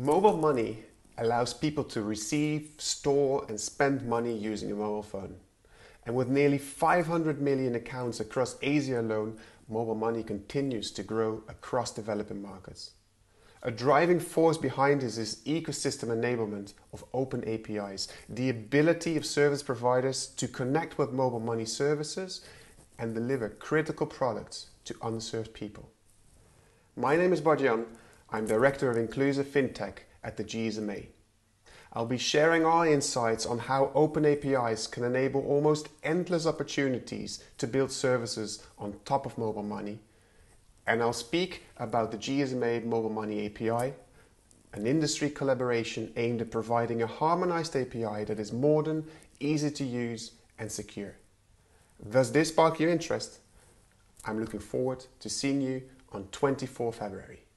Mobile money allows people to receive, store and spend money using a mobile phone. And with nearly 500 million accounts across Asia alone, mobile money continues to grow across developing markets. A driving force behind this is ecosystem enablement of open APIs, the ability of service providers to connect with mobile money services and deliver critical products to underserved people. My name is Badjan. I'm Director of Inclusive FinTech at the GSMA. I'll be sharing our insights on how open APIs can enable almost endless opportunities to build services on top of mobile money. And I'll speak about the GSMA Mobile Money API, an industry collaboration aimed at providing a harmonized API that is modern, easy to use and secure. Does this spark your interest? I'm looking forward to seeing you on 24 February.